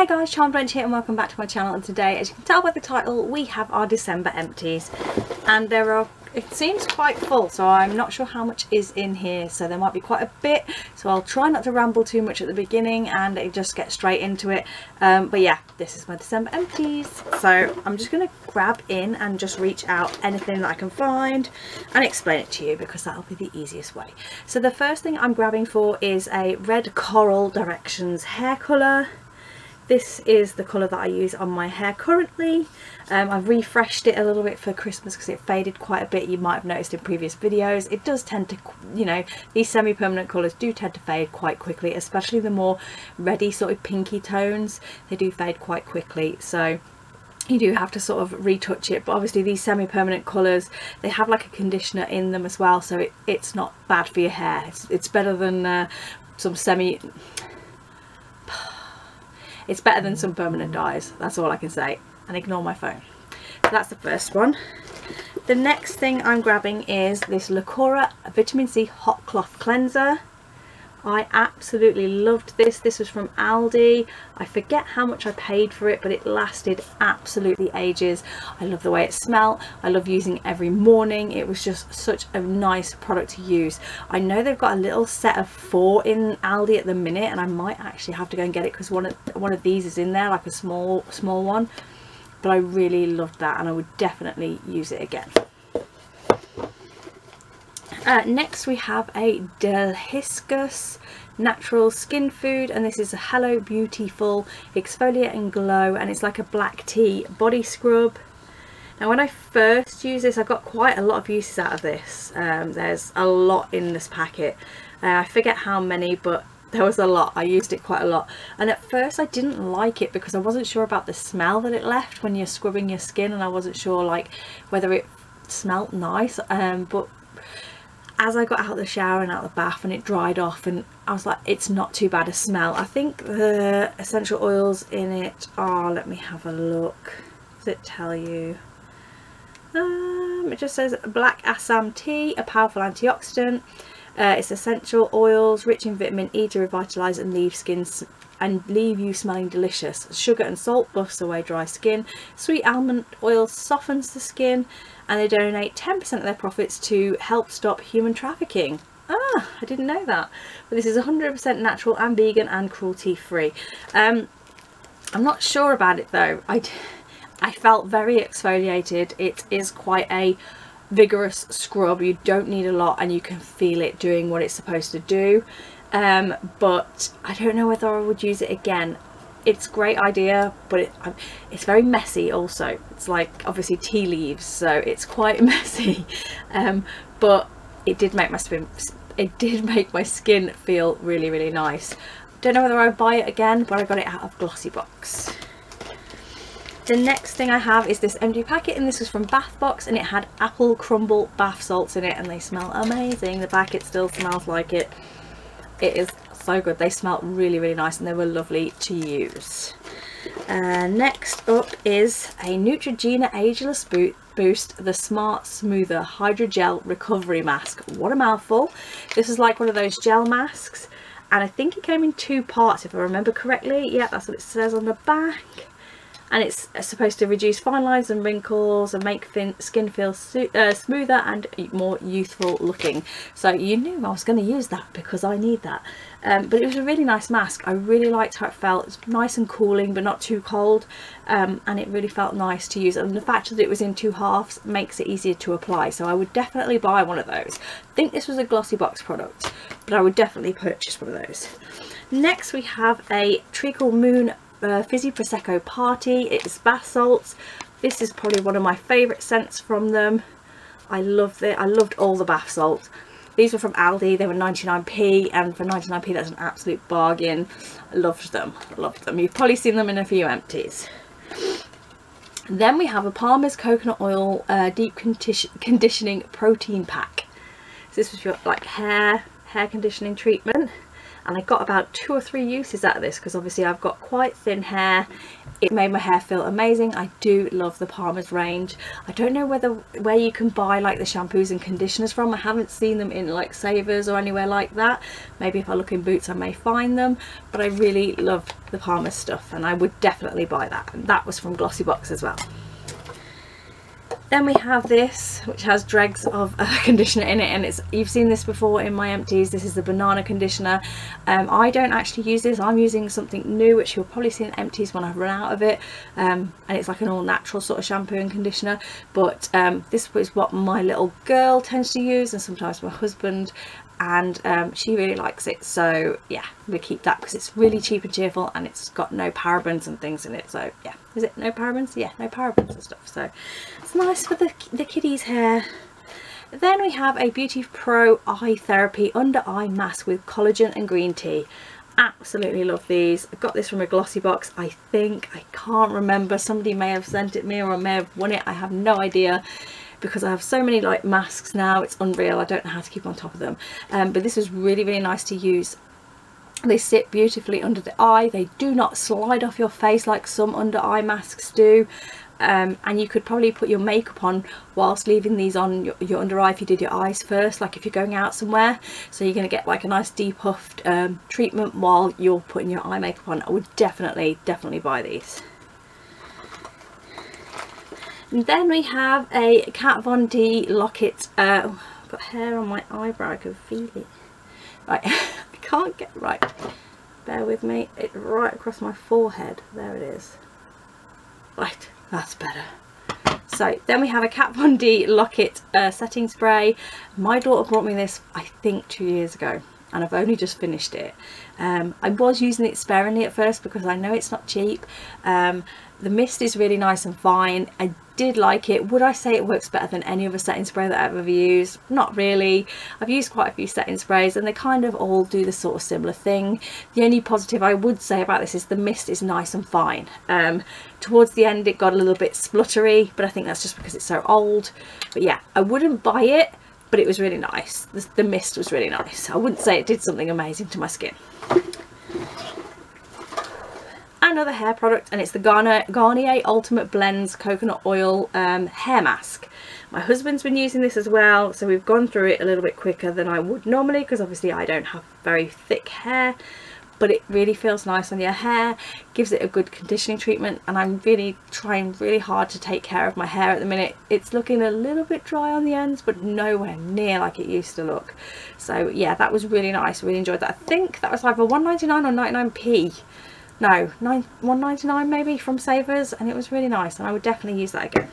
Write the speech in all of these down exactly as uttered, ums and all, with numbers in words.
Hey guys, Charmedwench here and welcome back to my channel, and today, as you can tell by the title, we have our December empties and there are, it seems quite full, so I'm not sure how much is in here, so there might be quite a bit, so I'll try not to ramble too much at the beginning and it just get straight into it, um, but yeah, this is my December empties, so I'm just going to grab in and just reach out anything that I can find and explain it to you because that'll be the easiest way. So the first thing I'm grabbing for is a Red Coral Directions hair colour. This is the colour that I use on my hair currently. Um, I've refreshed it a little bit for Christmas because it faded quite a bit. You might have noticed in previous videos. It does tend to, you know, these semi-permanent colours do tend to fade quite quickly, especially the more reddy sort of pinky tones. They do fade quite quickly. So you do have to sort of retouch it, but obviously these semi-permanent colours, they have like a conditioner in them as well. So it, it's not bad for your hair. It's, it's better than uh, some semi... It's better than some permanent dyes, that's all I can say, and ignore my phone. So that's the first one. The next thing I'm grabbing is this LaCora Vitamin C Hot Cloth Cleanser. I absolutely loved this. This was from Aldi. I forget how much I paid for it, but it lasted absolutely ages. I love the way it smelled. I love using it every morning. It was just such a nice product to use. I know they've got a little set of four in Aldi at the minute, and I might actually have to go and get it because one of one of these is in there, like a small small one. But I really loved that, and I would definitely use it again. Uh, next we have a Delhiscus natural skin food, and this is a Hello Beautiful exfoliate and glow, and it's like a black tea body scrub. Now when I first used this, I got quite a lot of uses out of this. Um, there's a lot in this packet. uh, I forget how many, but there was a lot. I used it quite a lot, and at first I didn't like it because I wasn't sure about the smell that it left when you're scrubbing your skin, and I wasn't sure like whether it smelt nice, um, but as I got out of the shower and out of the bath and it dried off, and I was like, it's not too bad a smell. I think the essential oils in it are, let me have a look, does it tell you? Um, it just says black Assam tea, a powerful antioxidant. Uh, it's essential oils rich in vitamin E to revitalise and leave skin and leave you smelling delicious. Sugar and salt buffs away dry skin. Sweet almond oil softens the skin, and they donate ten percent of their profits to help stop human trafficking. Ah, I didn't know that. But this is one hundred percent natural and vegan and cruelty free. Um, I'm not sure about it though. I, I felt very exfoliated. It is quite a vigorous scrub. You don't need a lot and you can feel it doing what it's supposed to do. Um, but I don't know whether I would use it again. It's a great idea, but it, it's very messy also. It's like obviously tea leaves, so it's quite messy. Um, but it did make my skin, it did make my skin feel really, really nice. Don't know whether I would buy it again, but I got it out of Glossybox. The next thing I have is this empty packet, and this was from Bath Box, and it had apple crumble bath salts in it, and they smell amazing. The packet still smells like it. It is so good. They smelt really, really nice, and they were lovely to use. Uh, next up is a Neutrogena Ageless Boost, the Smart Smoother Hydrogel Recovery Mask. What a mouthful. This is like one of those gel masks, and I think it came in two parts if I remember correctly. Yeah, that's what it says on the back. And it's supposed to reduce fine lines and wrinkles and make thin skin feel uh, smoother and more youthful looking. So you knew I was going to use that because I need that. Um, but it was a really nice mask. I really liked how it felt. It's nice and cooling but not too cold. Um, and it really felt nice to use. And the fact that it was in two halves makes it easier to apply. So I would definitely buy one of those. I think this was a Glossybox product, but I would definitely purchase one of those. Next we have a Treacle Moon Uh, Fizzy Prosecco Party. It's bath salts. This is probably one of my favourite scents from them. I loved it. I loved all the bath salts. These were from Aldi. They were ninety-nine p, and for ninety-nine p that's an absolute bargain. I loved them. I loved them. You've probably seen them in a few empties. Then we have a Palmer's Coconut Oil uh, Deep Condi Conditioning Protein Pack. So this was your like hair, hair conditioning treatment. and I got about two or three uses out of this because obviously I've got quite thin hair. It made my hair feel amazing. I do love the Palmer's range. I don't know whether where you can buy like the shampoos and conditioners from. I haven't seen them in like Savers or anywhere like that. Maybe if I look in Boots I may find them, but I really love the Palmer's stuff and I would definitely buy that, and that was from Glossybox as well. Then we have this, which has dregs of a conditioner in it, and it's, you've seen this before in my empties. This is the banana conditioner. Um, I don't actually use this. I'm using something new, which you'll probably see in empties when I've run out of it. Um, and it's like an all-natural sort of shampoo and conditioner. But um, this is what my little girl tends to use, and sometimes my husband. And um, she really likes it, so yeah, we keep that because it's really cheap and cheerful, and it's got no parabens and things in it. So yeah, is it no parabens? Yeah, no parabens and stuff, so it's nice for the, the kiddies' hair. Then we have a Beauty Pro Eye Therapy under eye mask with collagen and green tea. Absolutely love these. I got this from a Glossybox, I think. I can't remember, somebody may have sent it me or I may have won it, I have no idea, because I have so many like masks now, it's unreal. I don't know how to keep on top of them. Um, but this was really, really nice to use. They sit beautifully under the eye. They do not slide off your face like some under eye masks do. Um, and you could probably put your makeup on whilst leaving these on your, your under eye if you did your eyes first, like if you're going out somewhere. So you're going to get like a nice depuffed um, treatment while you're putting your eye makeup on. I would definitely, definitely buy these. And then we have a Kat Von D locket. Uh, oh, I've got hair on my eyebrow, I can feel it. Right, I can't get right. Bear with me. It's right across my forehead. There it is. Right, that's better. So then we have a Kat Von D locket uh, setting spray. My daughter brought me this, I think, two years ago, and I've only just finished it. Um, I was using it sparingly at first because I know it's not cheap. Um, the mist is really nice and fine. I did like it. Would I say it works better than any other setting spray that I've ever used? Not really. I've used quite a few setting sprays and they kind of all do the sort of similar thing. The only positive I would say about this is the mist is nice and fine. Um, towards the end it got a little bit spluttery, but I think that's just because it's so old. But yeah, I wouldn't buy it, but it was really nice. The, the mist was really nice. I wouldn't say it did something amazing to my skin. Another hair product, and it's the Garnier, Garnier Ultimate Blends Coconut Oil um, Hair Mask. My husband's been using this as well, so we've gone through it a little bit quicker than I would normally because obviously I don't have very thick hair, but it really feels nice on your hair, gives it a good conditioning treatment, and I'm really trying really hard to take care of my hair at the minute. It's looking a little bit dry on the ends, but nowhere near like it used to look. So yeah, that was really nice, really enjoyed that. I think that was either one ninety-nine or ninety-nine p. No, one ninety-nine maybe from Savers, and it was really nice, and I would definitely use that again.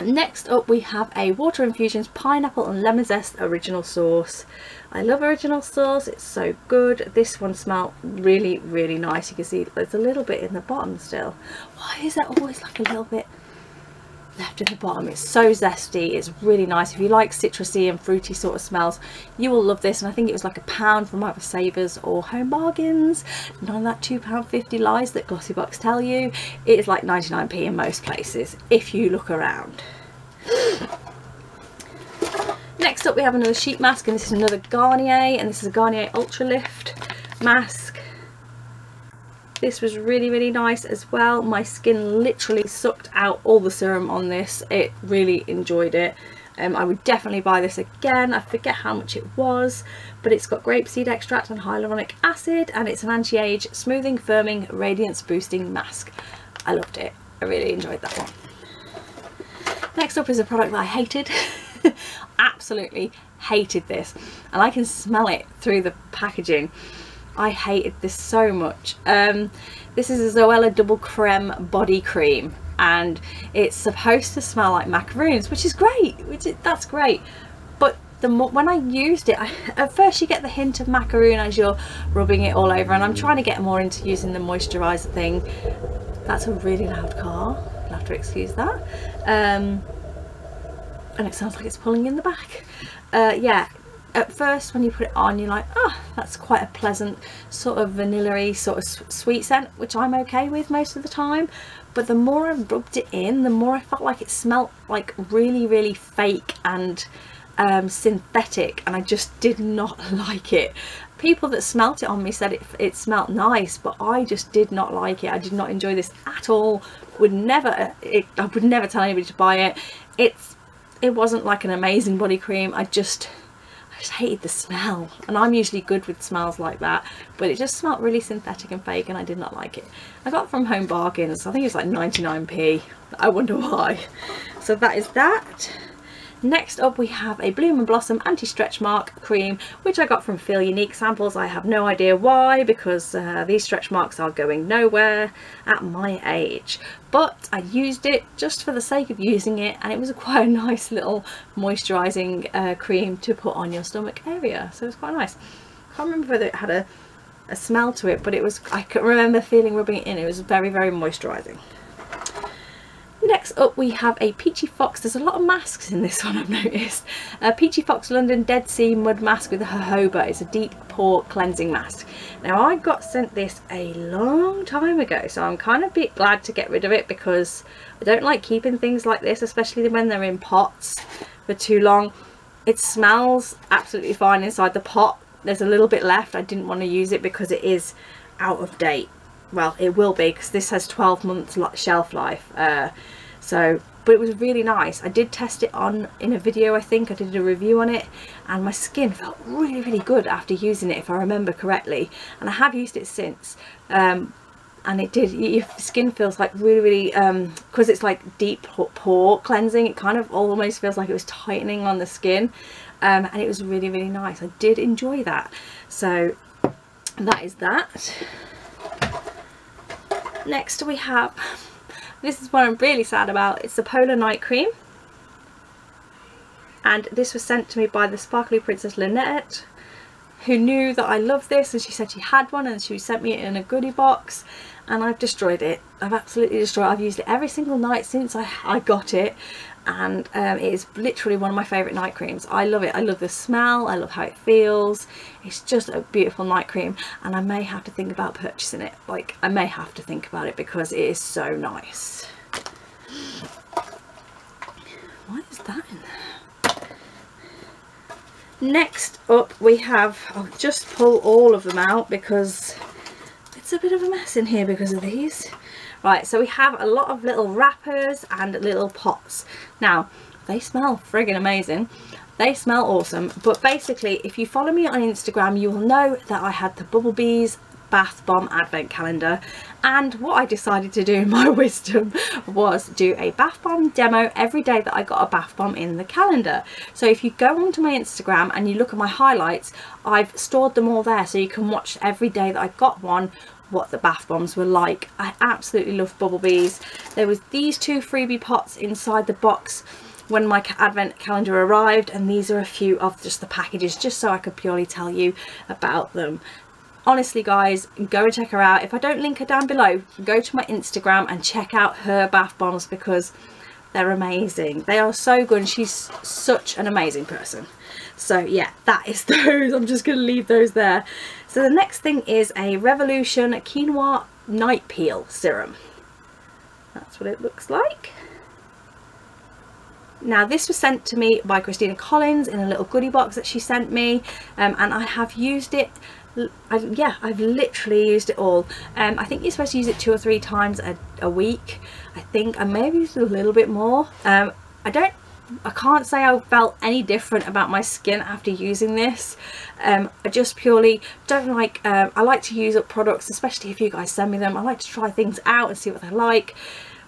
Next up we have a Water Infusions Pineapple and Lemon Zest Original Sauce. I love original sauce, it's so good. This one smelled really, really nice. You can see there's a little bit in the bottom still. Why is there always like a little bit left in the bottom? It's so zesty, it's really nice. If you like citrusy and fruity sort of smells, you will love this, and I think it was like a pound from either Savers or Home Bargains. None of that two pound fifty lies that Glossybox tell you. It is like ninety-nine p in most places if you look around. Next up we have another sheet mask, and this is another Garnier, and this is a Garnier Ultra Lift mask. This was really, really nice as well. My skin literally sucked out all the serum on this. It really enjoyed it. Um, I would definitely buy this again. I forget how much it was, but it's got grapeseed extract and hyaluronic acid, and it's an anti-age smoothing, firming, radiance boosting mask. I loved it. I really enjoyed that one. Next up is a product that I hated. Absolutely hated this, and I can smell it through the packaging. I hated this so much. Um, this is a Zoella Double Creme Body Cream, and it's supposed to smell like macaroons, which is great, which is, that's great. But the more, when I used it, I, at first you get the hint of macaroon as you're rubbing it all over, and I'm trying to get more into using the moisturiser thing. That's a really loud car, I'll have to excuse that. Um, and it sounds like it's pulling in the back. Uh, yeah. At first when you put it on you're like, ah, oh, that's quite a pleasant sort of vanilla-y sort of sweet scent, which I'm okay with most of the time, but the more I rubbed it in, the more I felt like it smelt like really, really fake and um, synthetic, and I just did not like it. People that smelt it on me said it, it smelt nice, but I just did not like it. I did not enjoy this at all. Would never, it, I would never tell anybody to buy it. It's, it wasn't like an amazing body cream. I just, I just hated the smell, and I'm usually good with smells like that, but it just smelt really synthetic and fake, and I did not like it. I got it from Home Bargains. I think it's like ninety-nine p. I wonder why. So that is that. Next up we have a Bloom and Blossom anti-stretch mark cream, which I got from Feel Unique samples. I have no idea why, because uh, these stretch marks are going nowhere at my age. But I used it just for the sake of using it, and it was quite a nice little moisturising uh, cream to put on your stomach area, so it was quite nice. I can't remember whether it had a, a smell to it, but it was, I can remember feeling rubbing it in, it was very, very moisturising. Next up we have a Peachy Fox. There's a lot of masks in this one, I've noticed. Uh, Peachy Fox London Dead Sea Mud Mask with a jojoba. It's a deep pore cleansing mask. Now I got sent this a long time ago, so I'm kind of a bit glad to get rid of it, because I don't like keeping things like this, especially when they're in pots for too long. It smells absolutely fine inside the pot. There's a little bit left. I didn't want to use it because it is out of date. Well, it will be, because this has twelve months shelf life. Uh, So, but it was really nice. I did test it on in a video, I think. I did a review on it, and my skin felt really, really good after using it, if I remember correctly. And I have used it since. Um, and it did, your skin feels like really, really, um, because it's like deep pore cleansing, it kind of almost feels like it was tightening on the skin. Um, and it was really, really nice. I did enjoy that. So, that is that. Next we have... This is what I'm really sad about. It's the Polar Night Cream. And this was sent to me by the Sparkly Princess Lynette, who knew that I loved this, and she said she had one, and she sent me it in a goodie box, and I've destroyed it. I've absolutely destroyed it. I've used it every single night since I, I got it, and um, it is literally one of my favourite night creams. I love it. I love the smell. I love how it feels. It's just a beautiful night cream, and I may have to think about purchasing it. Like, I may have to think about it, because it is so nice. Why is that in there? Next up we have, I'll just pull all of them out because it's a bit of a mess in here because of these. Right, so we have a lot of little wrappers and little pots. Now, they smell friggin' amazing. They smell awesome, but basically if you follow me on Instagram, you will know that I had the Bubblebees Bath Bomb Advent Calendar, and what I decided to do in my wisdom was do a bath bomb demo every day that I got a bath bomb in the calendar. So if you go onto my Instagram and you look at my highlights, I've stored them all there, so you can watch every day that I got one, what the bath bombs were like. I absolutely love Bubblebees. There was these two freebie pots inside the box when my advent calendar arrived, and these are a few of just the packages, just so I could purely tell you about them. Honestly guys, go and check her out. If I don't link her down below, go to my Instagram and check out her bath bombs, because they're amazing. They are so good, and she's such an amazing person. So yeah, that is those. I'm just going to leave those there. So the next thing is a Revolution Quinoa Night Peel Serum. That's what it looks like. Now this was sent to me by Christina Collins in a little goodie box that she sent me, um, and I have used it. I, yeah, I've literally used it all. Um, I think you're supposed to use it two or three times a, a week. I think I may have used it a little bit more. Um, I don't, I can't say I felt any different about my skin after using this. Um, I just purely don't like, um, I like to use up products, especially if you guys send me them. I like to try things out and see what they're like.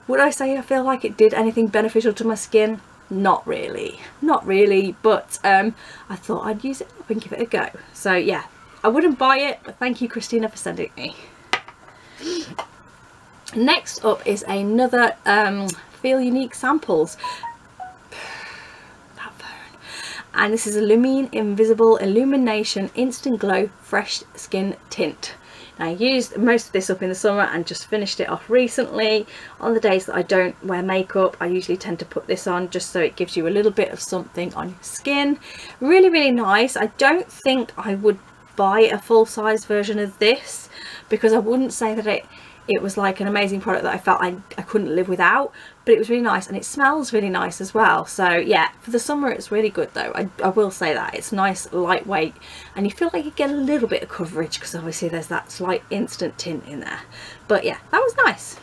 Would I say I feel like it did anything beneficial to my skin? Not really, not really, but um, I thought I'd use it up and give it a go. So yeah. I wouldn't buy it, but thank you Christina for sending it me. Next up is another um, Feel Unique samples. That phone. And this is a Lumine Invisible Illumination Instant Glow Fresh Skin Tint. Now I used most of this up in the summer and just finished it off recently. On the days that I don't wear makeup, I usually tend to put this on just so it gives you a little bit of something on your skin. Really, really nice. I don't think I would buy a full-size version of this, because I wouldn't say that it it was like an amazing product that I felt I, I couldn't live without, but it was really nice and it smells really nice as well. So yeah, for the summer it's really good though, I, I will say that. It's nice, lightweight, and you feel like you get a little bit of coverage because obviously there's that slight instant tint in there. But yeah, that was nice.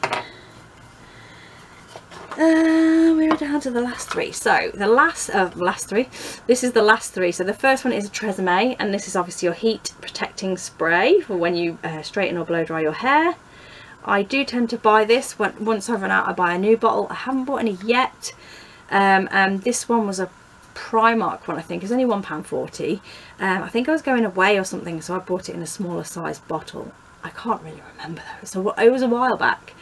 Uh, we were down to the last three. So the last of uh, last three. This is the last three. So the first one is a TRESemmé, and this is obviously your heat protecting spray for when you uh, straighten or blow dry your hair. I do tend to buy this when, once I run out. I buy a new bottle. I haven't bought any yet. Um, and this one was a Primark one, I think. It's only one pound forty. Um, I think I was going away or something, so I bought it in a smaller size bottle. I can't really remember though. So it was a while back.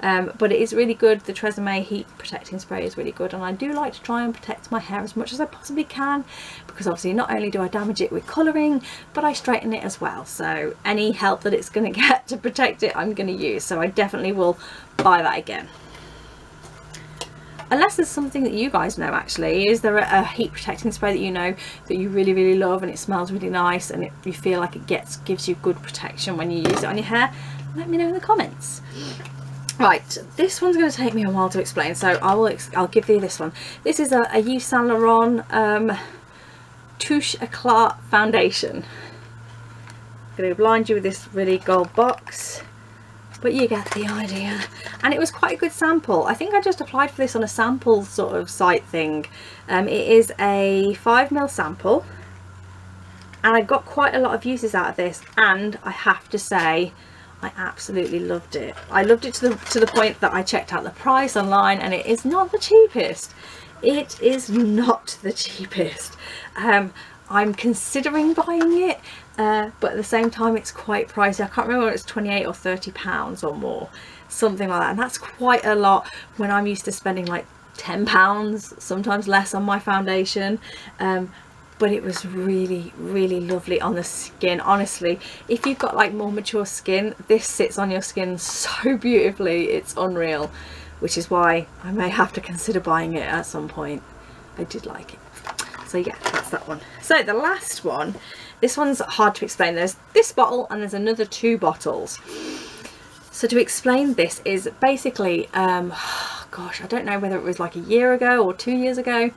Um, but it is really good. The TRESemmé heat protecting spray is really good, and I do like to try and protect my hair as much as I possibly can, because obviously not only do I damage it with colouring, but I straighten it as well, so any help that it's going to get to protect it I'm going to use. So I definitely will buy that again, unless there's something that you guys know. Actually, is there a, a heat protecting spray that you know that you really really love and it smells really nice and it, you feel like it gets gives you good protection when you use it on your hair? Let me know in the comments. Right, this one's going to take me a while to explain, so I will ex I'll give you this one. This is a, a Yves Saint Laurent um, Touche Eclat foundation. I'm going to blind you with this really gold box, but you get the idea. And it was quite a good sample. I think I just applied for this on a sample sort of site thing. Um, it is a five mil sample, and I got quite a lot of uses out of this, and I have to say, I absolutely loved it. I loved it to the, to the point that I checked out the price online, and it is not the cheapest. It is not the cheapest. Um, I'm considering buying it, uh, but at the same time it's quite pricey. I can't remember whether it's twenty-eight or thirty pounds or more, something like that. And that's quite a lot when I'm used to spending like ten pounds, sometimes less, on my foundation. Um, but it was really really lovely on the skin. Honestly, if you've got like more mature skin, this sits on your skin so beautifully, it's unreal, which is why I may have to consider buying it at some point. I did like it. So yeah, that's that one. So the last one, this one's hard to explain. There's this bottle and there's another two bottles. So to explain, this is basically um gosh, I don't know whether it was like a year ago or two years ago,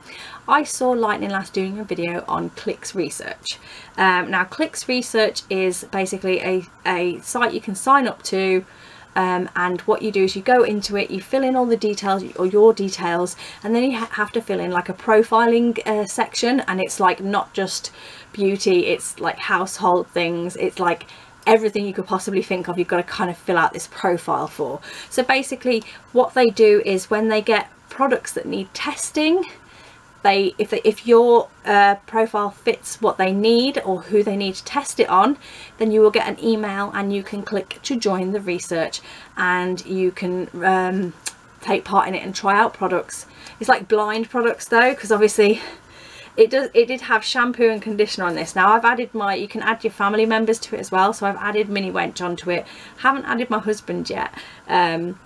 I saw Lightning Lass doing a video on Clicks Research. Um, now Clicks Research is basically a, a site you can sign up to, um, and what you do is you go into it, you fill in all the details, or your details, and then you ha have to fill in like a profiling uh, section, and it's like not just beauty, it's like household things, it's like everything you could possibly think of. You've got to kind of fill out this profile for. So basically what they do is when they get products that need testing, they if, they, if your uh, profile fits what they need or who they need to test it on, then you will get an email and you can click to join the research, and you can um, take part in it and try out products. It's like blind products though, because obviously It does. It did have shampoo and conditioner on this. Now I've added my, you can add your family members to it as well. So I've added Mini Wench onto it. Haven't added my husband yet. Um,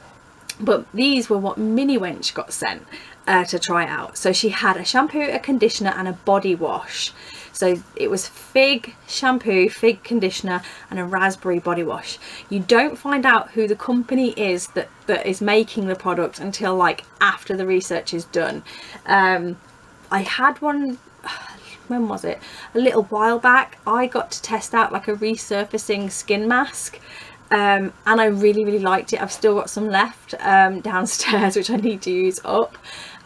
but these were what Mini Wench got sent uh, to try out. So she had a shampoo, a conditioner and a body wash. So it was fig shampoo, fig conditioner and a raspberry body wash. You don't find out who the company is that, that is making the product until like after the research is done. Um, I had one, when was it, a little while back, I got to test out like a resurfacing skin mask, um, and I really really liked it. I've still got some left um, downstairs which I need to use up,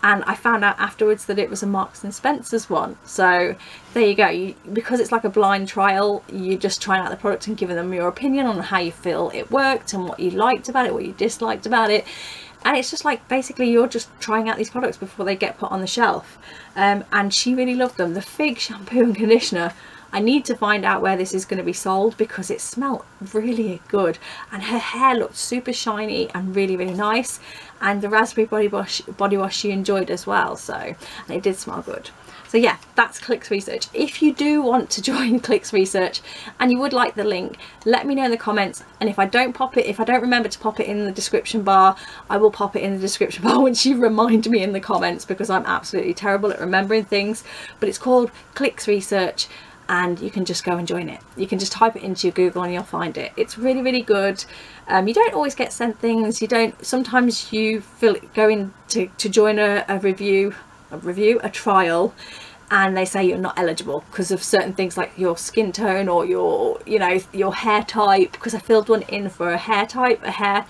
and I found out afterwards that it was a Marks and Spencer's one. So there you go, you, because it's like a blind trial, you're just trying out the product and giving them your opinion on how you feel it worked and what you liked about it, what you disliked about it. And it's just like basically you're just trying out these products before they get put on the shelf. Um, and she really loved them. The fig shampoo and conditioner, I need to find out where this is going to be sold, because it smelled really good and her hair looked super shiny and really really nice. And the raspberry body wash body wash she enjoyed as well, so, and it did smell good. So yeah, that's Clicks Research. If you do want to join Clicks Research and you would like the link, let me know in the comments. And if I don't pop it, if I don't remember to pop it in the description bar, I will pop it in the description bar once you remind me in the comments, because I'm absolutely terrible at remembering things. But it's called Clicks Research, and you can just go and join it. You can just type it into your Google and you'll find it. It's really, really good. Um, you don't always get sent things. You don't. Sometimes you feel going to, to join a, a review, a review, a trial, and they say you're not eligible because of certain things like your skin tone or your, you know, your hair type. Because I filled one in for a hair type, a hair.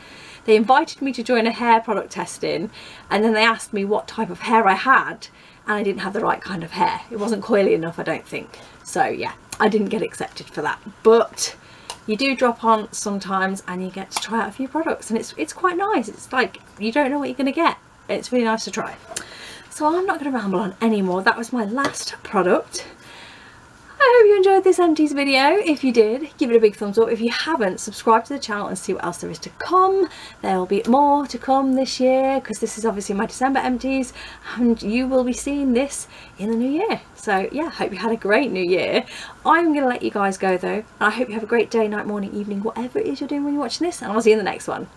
They invited me to join a hair product testing, and then they asked me what type of hair I had, and I didn't have the right kind of hair. It wasn't coily enough, I don't think. So yeah, I didn't get accepted for that. But you do drop on sometimes and you get to try out a few products, and it's it's quite nice. It's like you don't know what you're going to get. It's really nice to try. So I'm not going to ramble on anymore. That was my last product. I hope you enjoyed this empties video. If you did, give it a big thumbs up. If you haven't, subscribe to the channel and see what else there is to come. There will be more to come this year because this is obviously my December empties, and you will be seeing this in the new year. So yeah, hope you had a great new year. I'm gonna let you guys go though, and I hope you have a great day, night, morning, evening, whatever it is you're doing when you're watching this, and I'll see you in the next one.